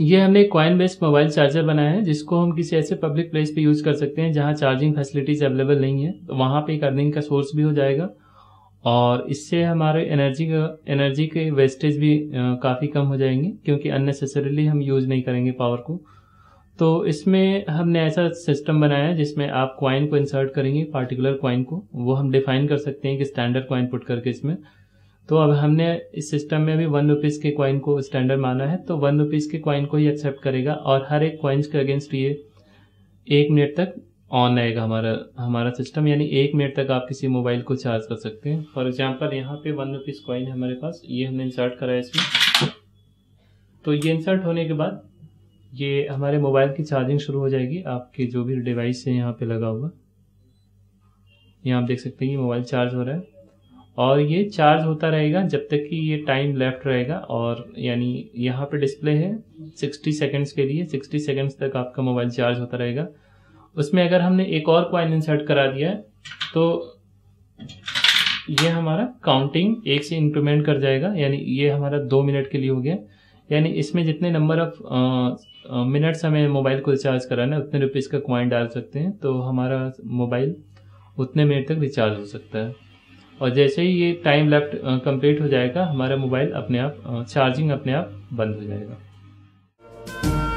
ये हमने coin based mobile charger बनाया है जिसको हम किसी ऐसे पब्लिक प्लेस पे यूज कर सकते हैं जहां चार्जिंग फैसिलिटीज अवेलेबल नहीं है, तो वहां पे एक अर्निंग का सोर्स भी हो जाएगा और इससे हमारे एनर्जी के वेस्टेज भी काफ़ी कम हो जाएंगे क्योंकि अननेसेसरीली हम यूज नहीं करेंगे पावर को। तो इसमें हमने ऐसा सिस्टम बनाया है जिसमें आप कॉइन को इंसर्ट करेंगे, पार्टिकुलर कॉइन को, वो हम डिफाइन कर सकते हैं कि स्टैंडर्ड कॉइन पुट करके इसमें। तो अब हमने इस सिस्टम में भी 1 रुपीज़ के कॉइन को स्टैंडर्ड माना है, तो 1 रुपीज़ के कॉइन को ही एक्सेप्ट करेगा और हर एक कॉइन्स के अगेंस्ट ये 1 मिनट तक ऑन रहेगा हमारा सिस्टम, यानी 1 मिनट तक आप किसी मोबाइल को चार्ज कर सकते हैं। फॉर एग्जांपल यहाँ पे 1 रुपीज़ कॉइन है हमारे पास, ये हमने इंसर्ट कराया इसमें, तो ये इंसर्ट होने के बाद ये हमारे मोबाइल की चार्जिंग शुरू हो जाएगी। आपके जो भी डिवाइस है यहाँ पे लगा हुआ, यहाँ आप देख सकते हैं ये मोबाइल चार्ज हो रहा है और ये चार्ज होता रहेगा जब तक कि ये टाइम लेफ्ट रहेगा। और यानी यहाँ पे डिस्प्ले है 60 सेकंड्स के लिए, 60 सेकंड्स तक आपका मोबाइल चार्ज होता रहेगा। उसमें अगर हमने एक और कॉइन इंसर्ट करा दिया तो ये हमारा काउंटिंग 1 से इंक्रीमेंट कर जाएगा, यानी ये हमारा 2 मिनट के लिए हो गया। यानी इसमें जितने नंबर ऑफ मिनट्स हमें मोबाइल को रिचार्ज कराना है उतने रुपीज़ का कॉइन डाल सकते हैं, तो हमारा मोबाइल उतने मिनट तक रिचार्ज हो सकता है। और जैसे ही ये टाइम लेफ्ट कंप्लीट हो जाएगा हमारा मोबाइल अपने आप चार्जिंग अपने आप बंद हो जाएगा।